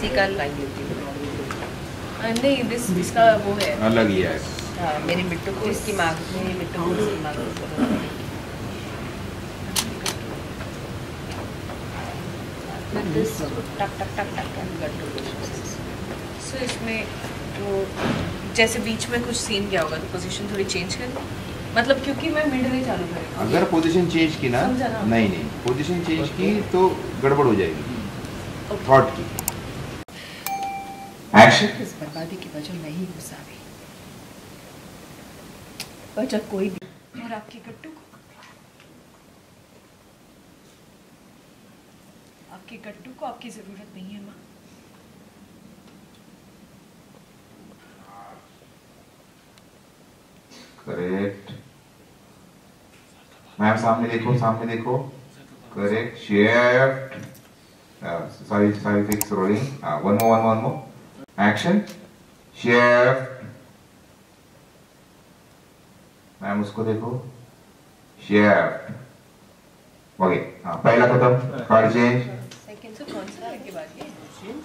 Classical नहीं, this इसका वो है अलग ही है। मेरे बिट्टू को इसकी मांग, मेरे बिट्टू को इसकी मांग। टक टक टक टक। सो इसमें वो जैसे बीच में कुछ सीन क्या होगा तो पोजीशन थोड़ी चेंज कर, मतलब क्योंकि मैं मिड में चालू करूँ। अगर पोजीशन चेंज की ना, नहीं नहीं पोजीशन चेंज की तो गड़बड़ हो जाएगी थॉट की। एक्शन इस बर्बादी की वजह मैं ही गुस्सा भी, पर जब कोई भी और आपके गट्टू को, आपके गट्टू को आपकी जरूरत नहीं है माँ। करेक्ट मैम, सामने देखो, सामने देखो। Correct shift, sorry sorry fix rolling. One more action shift ma'am, उसको देखो शिफ्ट ओके। पहला कदम कार्ड चेंज, सेकंड से कौन सा आगे बाकी